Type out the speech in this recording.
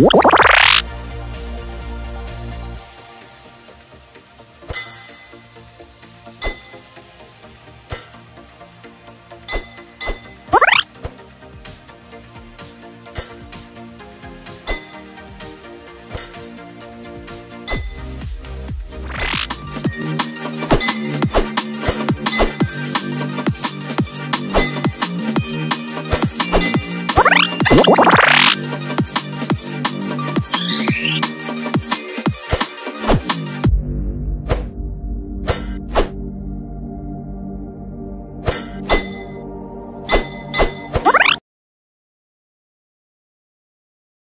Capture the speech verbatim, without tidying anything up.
What?